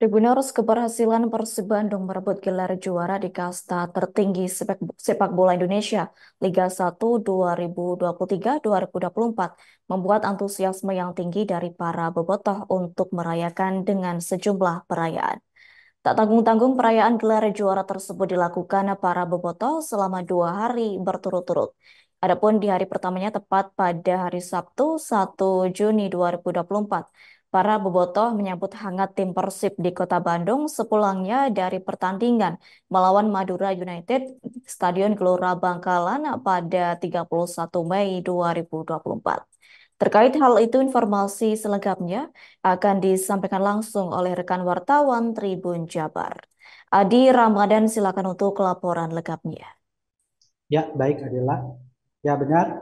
Tribunnews, keberhasilan Persib Bandung merebut gelar juara di kasta tertinggi sepak bola Indonesia Liga 1 2023-2024 membuat antusiasme yang tinggi dari para bobotoh untuk merayakan dengan sejumlah perayaan. Tak tanggung-tanggung perayaan gelar juara tersebut dilakukan para bobotoh selama 2 hari berturut-turut. Adapun di hari pertamanya tepat pada hari Sabtu 1 Juni 2024. Para bobotoh menyambut hangat tim Persib di Kota Bandung sepulangnya dari pertandingan melawan Madura United Stadion Gelora Bangkalan pada 31 Mei 2024. Terkait hal itu, informasi selengkapnya akan disampaikan langsung oleh rekan wartawan Tribun Jabar. Adi Ramadan, silakan untuk laporan lengkapnya. Ya, baik Adila. Ya, benar.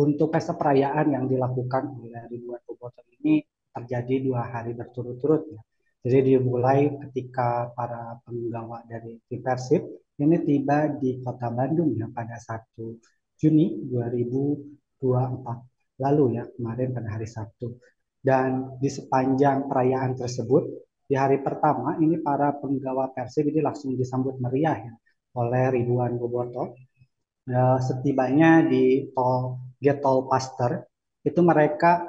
Untuk pesta perayaan yang dilakukan oleh ribuan bobotoh ini terjadi 2 hari berturut-turut. Jadi dimulai ketika para penggawa dari tim Persib ini tiba di Kota Bandung ya pada 1 Juni 2024 lalu ya, kemarin pada hari Sabtu. Dan di sepanjang perayaan tersebut, di hari pertama ini para penggawa Persib ini langsung disambut meriah ya oleh ribuan bobotoh. Setibanya di Tol Aster, itu mereka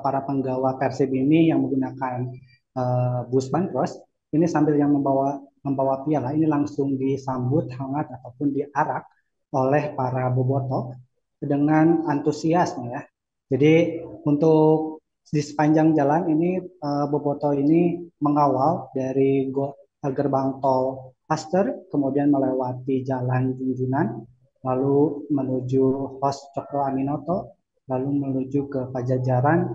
para penggawa Persib ini yang menggunakan bus bandros ini sambil yang membawa piala ini langsung disambut hangat ataupun diarak oleh para bobotoh dengan antusiasnya ya. Jadi untuk di sepanjang jalan ini bobotoh ini mengawal dari gerbang tol Aster, kemudian melewati Jalan Junjunan, lalu menuju Hos Cokro Aminoto, lalu menuju ke Pajajaran,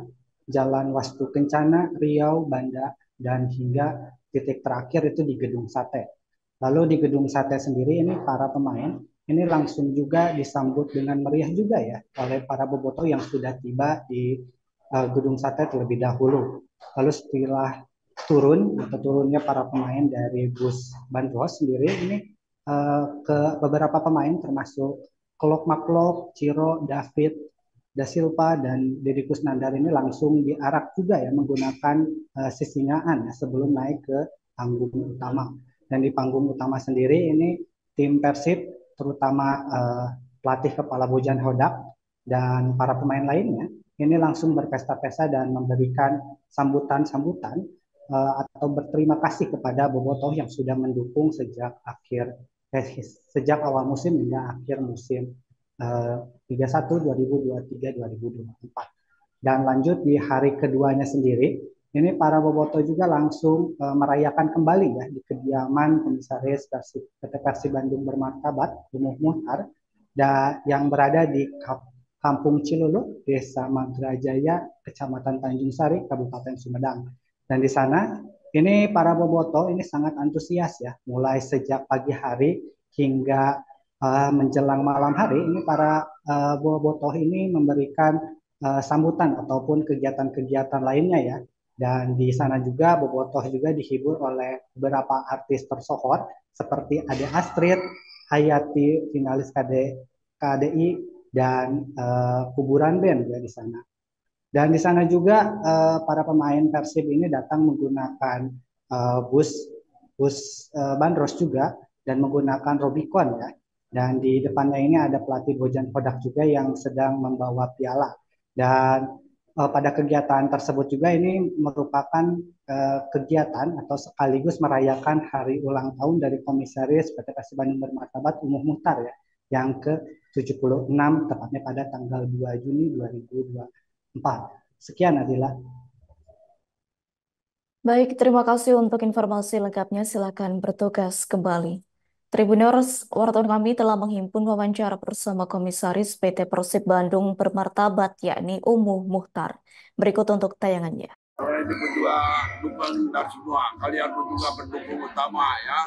Jalan Wastu Kencana, Riau, Banda, dan hingga titik terakhir itu di Gedung Sate. Lalu di Gedung Sate sendiri ini para pemain ini langsung juga disambut dengan meriah juga ya oleh para bobotoh yang sudah tiba di Gedung Sate terlebih dahulu. Lalu setelah turunnya para pemain dari bus bandros sendiri ini ke beberapa pemain termasuk Klok Maklok, Ciro, David, Dasilpa, dan Dedikus Nandar ini langsung diarak juga ya menggunakan sisingaan ya, sebelum naik ke panggung utama. Dan di panggung utama sendiri ini tim Persib, terutama pelatih kepala Bojan Hodak dan para pemain lainnya, ini langsung berpesta-pesta dan memberikan sambutan-sambutan atau berterima kasih kepada bobotoh yang sudah mendukung sejak awal musim hingga akhir musim 31 2023-2024. Dan lanjut di hari keduanya sendiri, ini para bobotoh juga langsung merayakan kembali ya di kediaman Komisaris PT Persib Bandung bermartabat Umuh Muchtar yang berada di Kampung Cilulu, Desa Mantrajaya, Kecamatan Tanjung Sari, Kabupaten Sumedang. Dan di sana ini para bobotoh ini sangat antusias ya, mulai sejak pagi hari hingga menjelang malam hari ini para bobotoh ini memberikan sambutan ataupun kegiatan-kegiatan lainnya ya. Dan di sana juga bobotoh juga dihibur oleh beberapa artis tersohor seperti Ade Astrid, Hayati finalis KDI, dan Kuburan band ya di sana. Dan di sana juga para pemain Persib ini datang menggunakan bus bandros juga dan menggunakan Robicon ya. Dan di depannya ini ada pelatih Bojan Hodak juga yang sedang membawa piala. Dan pada kegiatan tersebut juga ini merupakan kegiatan atau sekaligus merayakan hari ulang tahun dari Komisaris PT Persib Bandung bermartabat Umuh Muchtar ya, yang ke-76 tepatnya pada tanggal 2 Juni 2024. Sekian Adila. Baik, terima kasih untuk informasi lengkapnya. Silakan bertugas kembali. Tribunnews, wartawan kami telah menghimpun wawancara bersama Komisaris PT Persib Bandung bermartabat, yakni Umuh Muchtar. Berikut untuk tayangannya. Ini berdua dukung dari semua, kalian pun juga pendukung utama ya,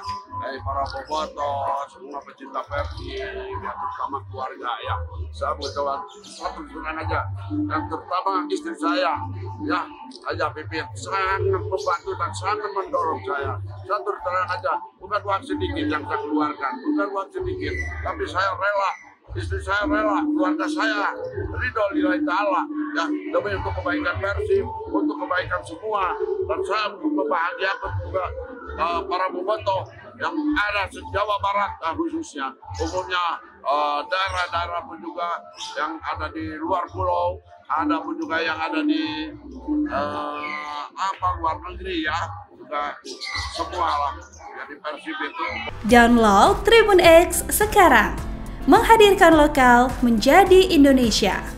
dari para bobotoh, semua pecinta Persib, ya, terutama keluarga ya. Saya mau jawab satu dengan aja, yang terutama istri saya ya, aja Pipit, sangat membantu dan sangat mendorong saya. Satu terang aja, bukan uang sedikit yang saya keluarkan, bukan uang sedikit, tapi saya rela istri saya rela, keluarga saya ridho lillahi ta'ala, ya, demi untuk kebaikan Persib, untuk kebaikan semua, dan saya membahagiakan juga para bobotoh yang ada se-Jawa Barat, khususnya umumnya daerah-daerah pun juga yang ada di luar pulau, ada pun juga yang ada di luar negeri, ya, juga semua lah, jadi Persib itu. Download TribunX sekarang. Menghadirkan lokal menjadi Indonesia.